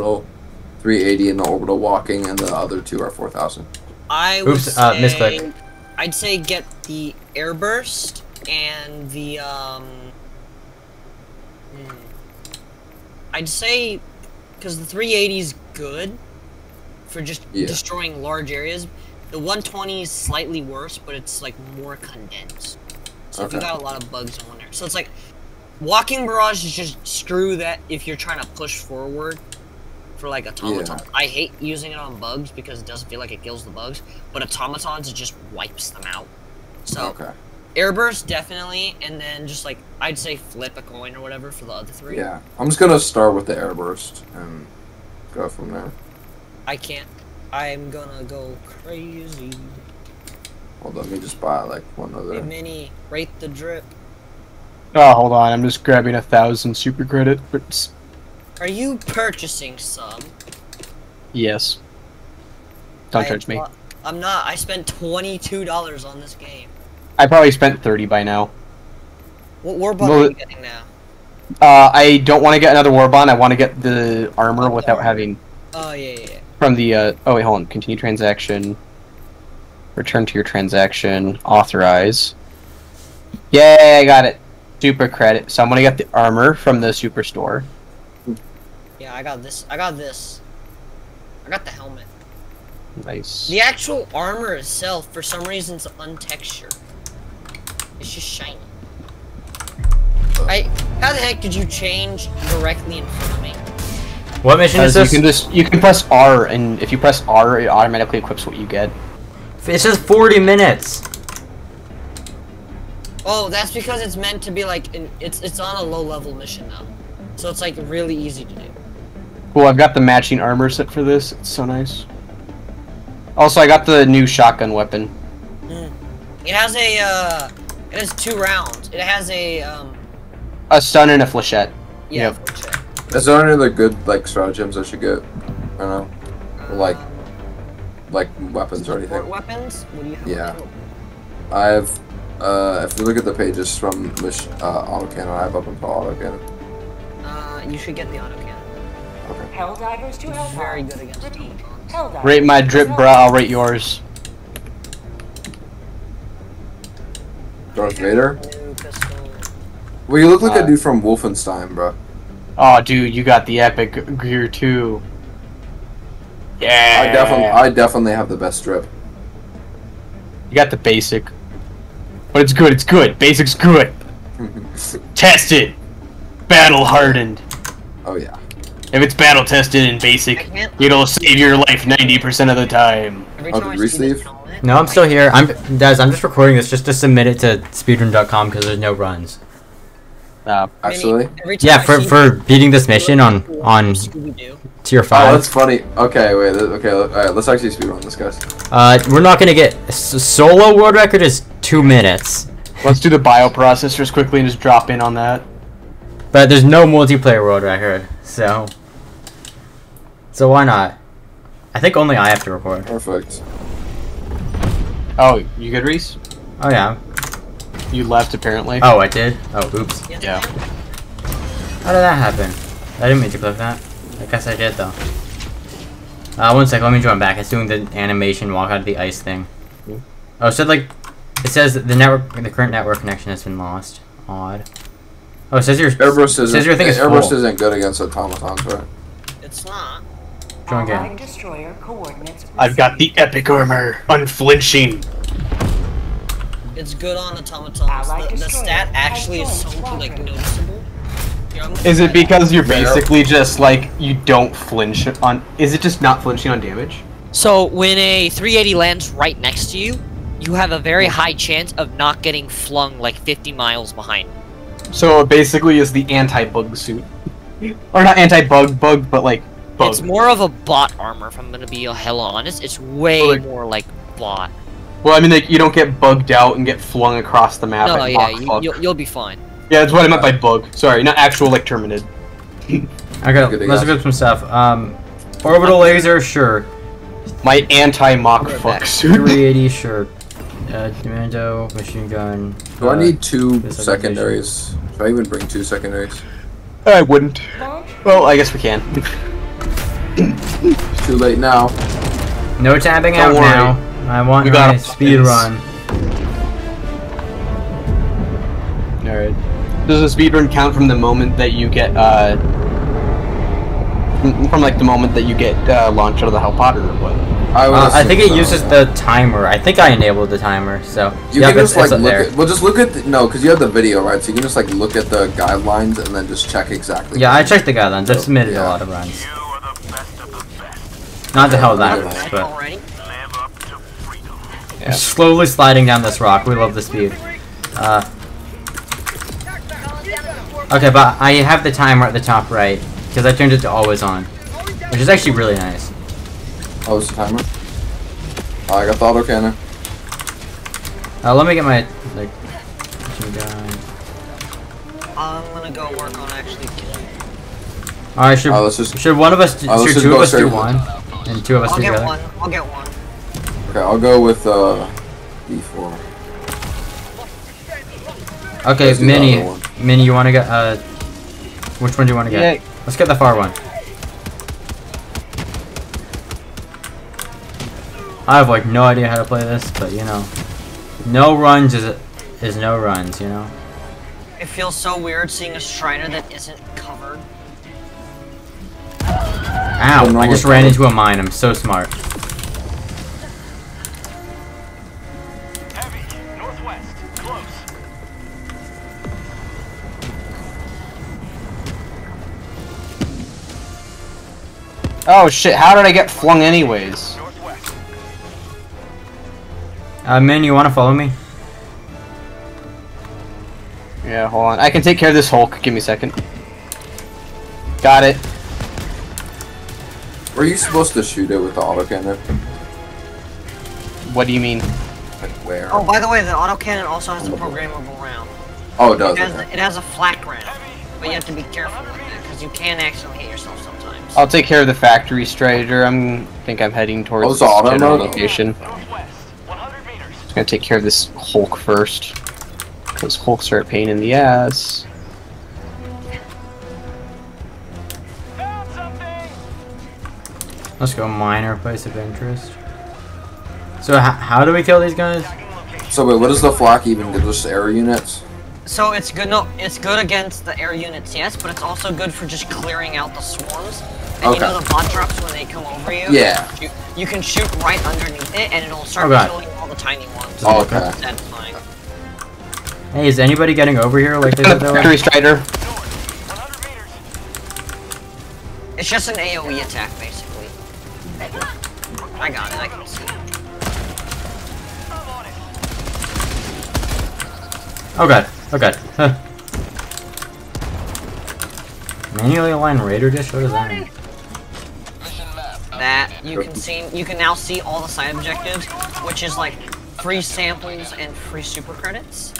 orbital, 380 in the orbital walking, and the other two are 4,000. I would misclick. I'd say get the airburst and the I'd say because the 380 is good for just destroying large areas. The 120 is slightly worse, but it's like more condensed. So if you got a lot of bugs on there, so it's like walking barrage is just screw that if you're trying to push forward for like automatons. I hate using it on bugs because it doesn't feel like it kills the bugs, but automatons it just wipes them out. So airburst definitely, and then just like I'd say flip a coin or whatever for the other three. Yeah, I'm just gonna start with the airburst and go from there. I can't. I'm gonna go crazy. Hold on, let me just buy like one other. Hey, Mini, rate the drip. Oh, hold on, I'm just grabbing 1,000 super credit. Are you purchasing some? Yes. Don't judge me. I'm not. I spent $22 on this game. I probably spent 30 by now. What war bond are you getting now? I don't want to get another war bond. I want to get the armor without having. Oh yeah. From the oh wait, hold on. Continue transaction. Return to your transaction. Authorize. Yay! I got it. Super credit. So I'm gonna get the armor from the superstore. Yeah, I got this. I got this. I got the helmet. Nice. The actual armor itself, for some reason, is untextured. It's just shiny. How the heck did you change directly in front of me? What mission is this? You can press R, and if you press R, it automatically equips what you get. It says 40 minutes. Oh, that's because it's meant to be like it's on a low-level mission now, so it's like really easy to do. Cool, I've got the matching armor set for this. It's so nice. Also, I got the new shotgun weapon. It has a, it has 2 rounds. It has a stun and a flechette. Yeah, yep. Flechette. Is there any other good, like, stratagems I should get? I don't know. Like weapons or anything. Weapons? What do you have? Yeah. I have, if you look at the pages from autocannon, I have up until autocannon. You should get the autocannon. Okay. Helldivers 2 Hellfire. Very good against autocannon. Rate my drip, bruh. I'll rate yours. Darth Vader? Well, you look like a dude from Wolfenstein, bro. Oh, dude, you got the epic gear too. Yeah. I definitely have the best drip. You got the basic, but it's good. It's good. Basic's good. Test it. Battle hardened. Oh yeah. If it's battle tested and basic, it'll save your life 90% of the time. Oh, did we sleep? No, I'm still here. I'm just recording this just to submit it to speedrun.com because there's no runs. Actually? Yeah, for beating this mission on tier 5. Oh, that's funny. Okay, wait. Okay, all right, let's actually speedrun this, guys. We're not gonna get solo world record is 2 minutes. Let's do the bioprocessors quickly and just drop in on that. But there's no multiplayer world record, so. So why not? I think only I have to record. Perfect. Oh, you good, Reese? Oh, yeah. You left, apparently. Oh, I did? Oh, oops. Yeah. How did that happen? I didn't mean to click that. I guess I did, though. One sec, let me join back. It's doing the animation walk out of the ice thing. Oh, it said, like, it says that the current network connection has been lost. Odd. Oh, it says your thing is Airburst isn't good against automatons, right? It's not. Join game. Destroyer coordinates. I've got the epic armor, unflinching. It's good on automatons. The stat actually is so like noticeable. Is it because you're basically just like you don't flinch on? Is it just not flinching on damage? So when a 380 lands right next to you, you have a very high chance of not getting flung like 50 miles behind. So it basically is the anti-bug suit. Or not anti-bug, but like bug. It's more of a bot armor, if I'm gonna be hella honest. It's way more like bot. Well, I mean, like, you don't get bugged out and get flung across the map. No, yeah, you'll be fine. Yeah, that's what I meant by bug. Sorry, not actual, like, terminated. Okay, let's get some stuff. Orbital laser, sure. My anti-mock fuck suit. 380, sure. Commando, machine gun. Do I need 2 secondaries? Should I even bring 2 secondaries? I wouldn't. Well, I guess we can. It's too late now. No tapping out now. I want my speed run. Alright. Does the speedrun count from the moment that you get, from like the moment that you get launched out of the hell pod or what? I think it uses the timer. I think I enabled the timer, so you can just like look at, well, just look at the, no, because you have the video, right? So you can just like look at the guidelines and then just check exactly. Yeah, I checked the guidelines. I've submitted a lot of runs. You are the best of the best. Not the Helldivers, but I'm slowly sliding down this rock. We love the speed. Okay, but I have the timer at the top right because I turned it to always on, which is actually really nice. Oh, it's a timer? Oh, I got the auto cannon. Let me get my, like, I'm gonna go work on actually killing. Alright, should one of us, should two of us do one? And two of us do the other? I'll get one, Okay, I'll go with, D4. Okay, Minnie, you wanna get, which one do you wanna get? Yeah. Let's get the far one. I have like no idea how to play this, but you know, no runs is no runs, you know. It feels so weird seeing a Shriner that isn't covered. Ow! I just ran into a mine. I'm so smart. Heavy, northwest, close. Oh shit! How did I get flung anyways? Min, you want to follow me? Yeah, hold on. I can take care of this Hulk. Give me a second. Got it. Were you supposed to shoot it with the autocannon? What do you mean? Like where? Oh, by the way, the autocannon also has a programmable round. Oh, it does. It has a flak round, but you have to be careful with it because you can actually hit yourself sometimes. I'll take care of the factory strider. I think I'm heading towards the general location. I'm gonna take care of this Hulk first, because Hulks are a pain in the ass. Let's go minor place of interest. So how do we kill these guys? So wait, what is the flak even? Just air units? So it's good. No, it's good against the air units, yes, but it's also good for just clearing out the swarms. And you know the bot drops when they come over you? Yeah. You can shoot right underneath it, and it'll start killing all the tiny ones. Oh, okay. Satisfying. Hey, is anybody getting over here like they did? Factory Strider. It's just an AoE attack, basically. I got it. I can see it. Oh god. Oh god. Huh. Manually align radar dish? What does that mean? That you can see, you can now see all the side objectives, which is like free samples and free super credits.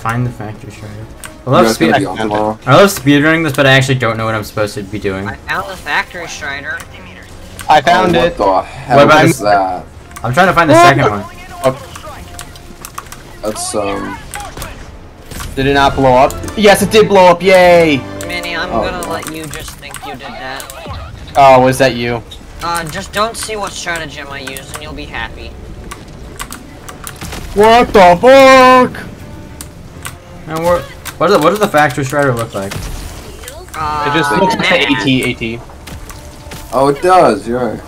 Find the factory strider. I love speedrunning this, but I actually don't know what I'm supposed to be doing. I found the factory strider. I found it. What the hell is that? I'm trying to find the second one. That's Did it not blow up? Yes, it did blow up. Yay! Minnie, I'm gonna let you just think you did that. Oh, was that you? Just don't see what stratagem I used, and you'll be happy. What the fuck? And what does the factory strider look like? It just looks like AT-AT. Oh, it does. You're right.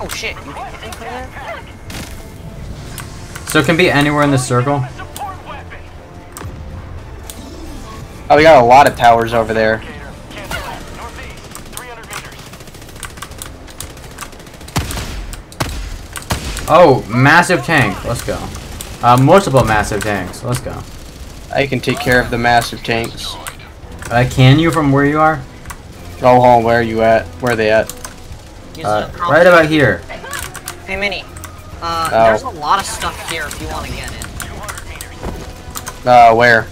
Oh shit! You can get in there? So it can be anywhere in the circle. Oh, we got a lot of towers over there. Oh, massive tank. Let's go. Multiple massive tanks. Let's go. I can take care of the massive tanks. Can you from where you are? Go home. Where are you at? Where are they at? Right about here. Hey, Minnie. There's a lot of stuff here if you want to get in. Where?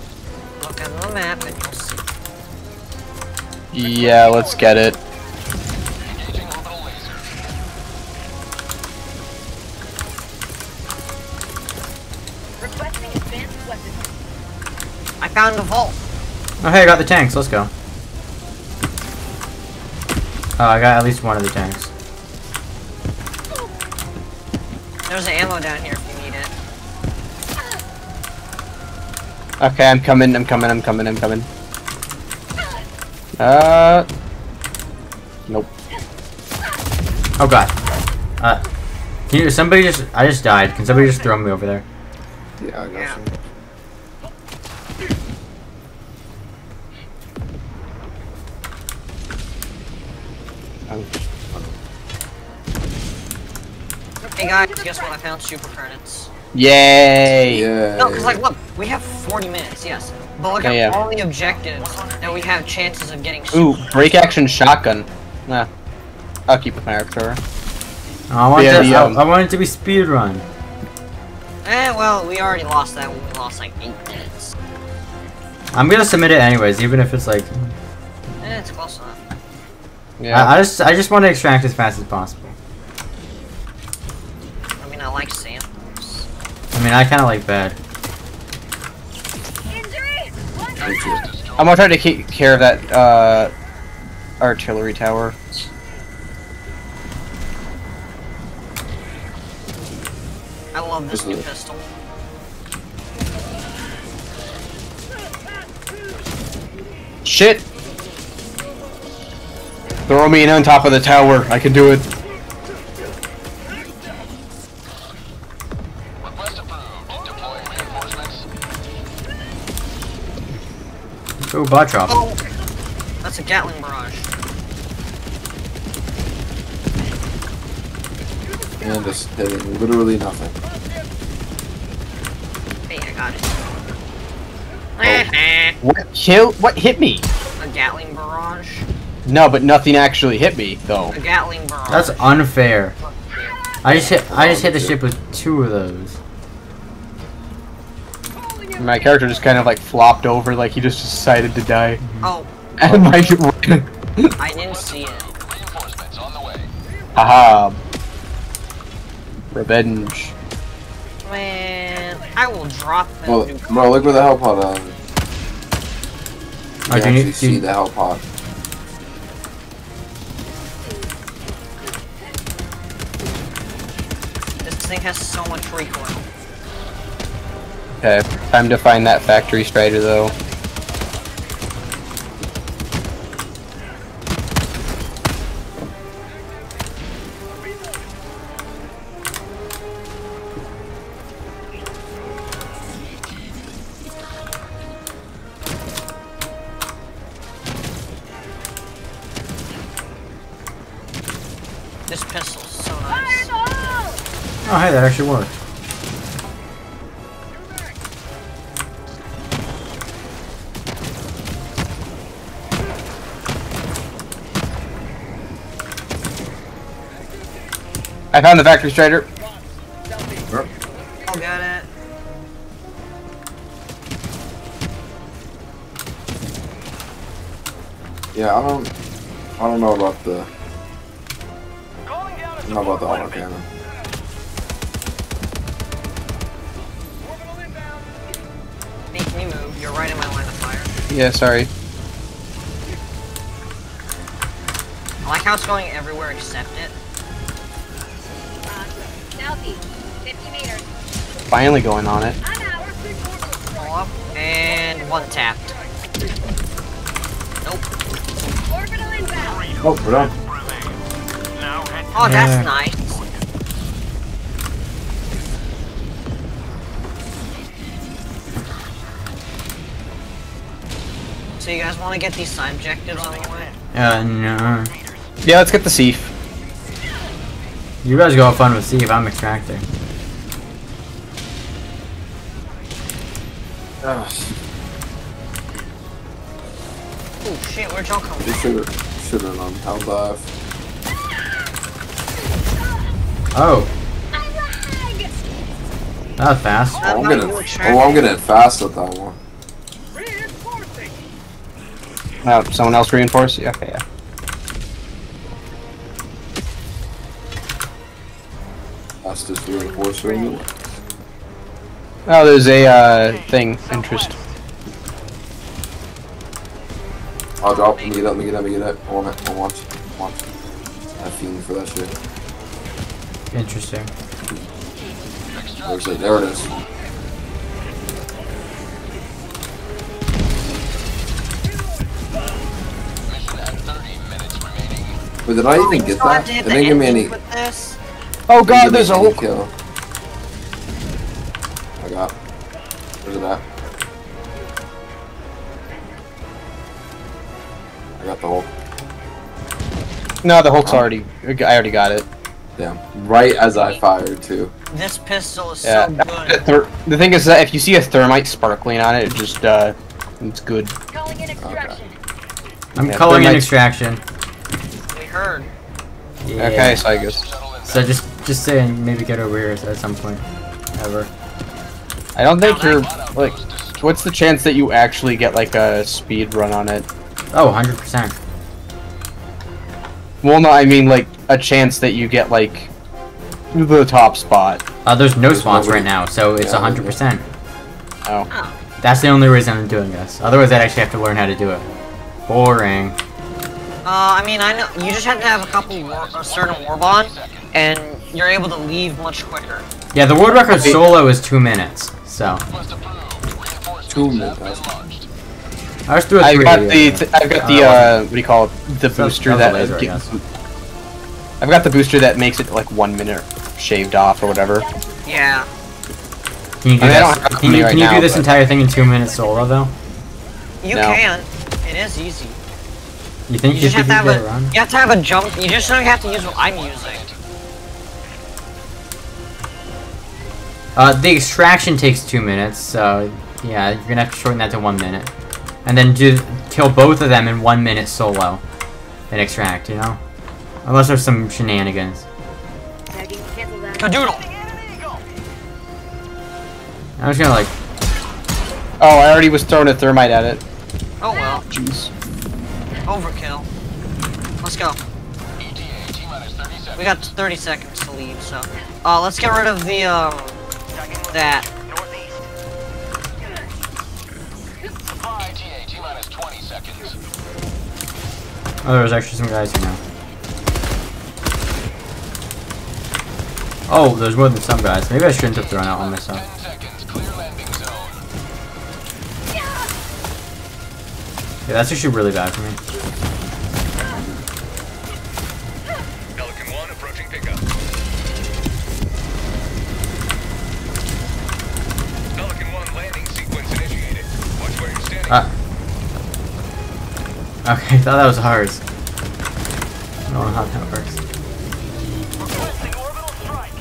Look at the map and you'll see. Yeah, let's get it. I found a vault. Oh, hey, I got the tanks. Let's go. Oh, I got at least one of the tanks. There's ammo down here if you need it. Okay, I'm coming. Nope. Oh god. Can you, somebody just, I just died. Can somebody just throw me over there? Yeah, I got you. Hey guys, guess what? I found super currents. Yay! Yay. No, because like, look, we have 40 minutes, yes. But look at all the objectives that we have chances of getting. Ooh, break action shotgun. Nah, I'll keep it my archer. I want it to be speedrun. Eh, well, we already lost that when we lost like 8 minutes. I'm gonna submit it anyways, even if it's like. Eh, it's close enough. Yeah. I just want to extract as fast as possible. I like samples. I mean, I kind of like bad. I'm gonna try to take care of that artillery tower. I love this new pistol. Shit! Throw me in on top of the tower. I can do it. Ooh, bot drop. Oh, that's a Gatling barrage. And this did literally nothing. Hey, I got it. Oh. What hit me? A Gatling barrage. No, but nothing actually hit me though. A Gatling barrage. That's unfair. I just hit the ship with 2 of those. My character just kind of like flopped over, like he just decided to die. Oh. And like I didn't see it. Haha. Revenge. Man, I will drop them. Well, bro, look where the hell pod is. I can actually see the hell pod. This thing has so much recoil. Okay, time to find that factory strider though. This pistol's so nice. Oh hey, that actually worked. I found the factory strider. Oh, got it. Yeah, I don't know about the. I don't know about the auto cannon. Hey, can you move? You're right in my line of fire. Yeah, sorry. I like how it's going everywhere except it. Finally going on it. And one tapped. Nope. Oh, we're done. Oh, that's nice. So you guys want to get these side objectives on the way? No. Yeah, let's get the Seif. You guys go have fun with Seif, I'm extracting. Oh shit, where'd y'all come from? Should've known how live. Oh. That was fast. I'm getting fast at that one. Oh, someone else reinforced? Yeah, okay, yeah. Fastest reinforcer in the world. Oh, there's a thing. Interest. I'll drop. Let me get up, let me get up. I want it, I want a fiend for that shit. Interesting. Looks like, there it is. Wait, did I even get that? It didn't give me any... Oh god, there's a whole kill. I got... Where's it at? I got the Hulk. No, the Hulk's already... I already got it. Damn. Right as I fired, too. This pistol is so good. The thing is that if you see a thermite sparkling on it, it just, it's good. Calling in extraction. Okay. I'm calling in extraction. We heard. Yeah. Okay, so I guess. So just say maybe get over here at some point. Ever. I don't think you're, like, what's the chance that you actually get, like, a speed run on it? Oh, 100%. Well, no, I mean, like, a chance that you get, like, the top spot. There's no spawns right now, so it's 100%. Oh. That's the only reason I'm doing this. Otherwise, I'd actually have to learn how to do it. Boring. I mean, I know, you just have to have a couple, a certain war bond, and you're able to leave much quicker. Yeah, the world record solo is 2 minutes, so. 2 minutes. I've got the what do you call it? The booster that laser, I've got the booster that makes it like 1 minute shaved off or whatever. Yeah. Can you do this entire thing in 2 minutes solo though? You can. It is easy. You think you just have to have a jump. You just don't have to use what I'm using. The extraction takes 2 minutes, so yeah, you're gonna have to shorten that to 1 minute. And then just kill both of them in 1 minute solo. And extract, you know? Unless there's some shenanigans. Cadoodle! I was gonna like... Oh, I already was throwing a thermite at it. Oh well. Jeez. Overkill. Let's go. We got 30 seconds to leave, so... let's get rid of the, that. Oh, there's actually some guys here now. Oh, there's more than some guys. Maybe I shouldn't have thrown out on myself. Yeah, that's actually really bad for me. Okay, I thought that was ours. I don't know how that works. Requesting orbital strike.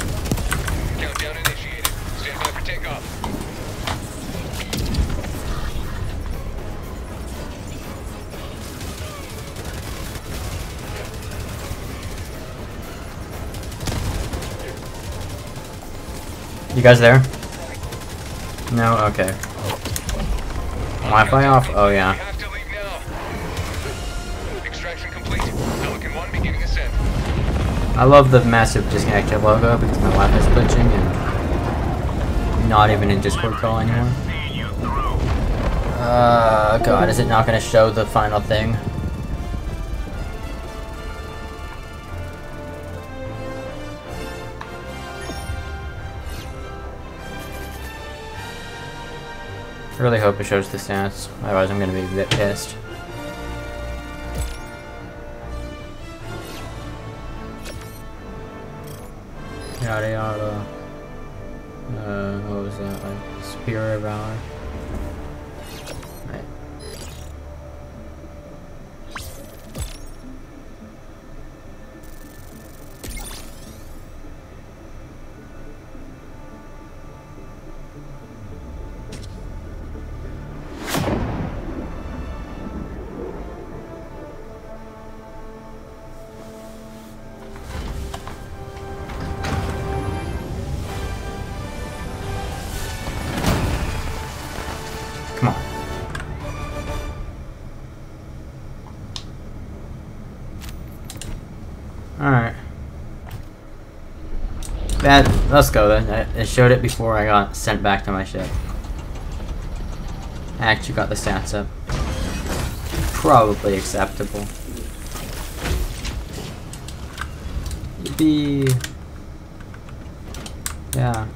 Countdown initiated. Stand by for takeoff. You guys there? No? Okay. Wi-Fi off? Oh yeah. I love the massive disconnected logo because my Wi-Fi is glitching and not even in Discord call anymore. God, is it not going to show the final thing? I really hope it shows the stats, otherwise I'm going to be a bit pissed. What was that, like, Spear of Valor? Right. Alright. Let's go then. It showed it before I got sent back to my ship. I actually got the stats up. probably acceptable. It'd be... yeah.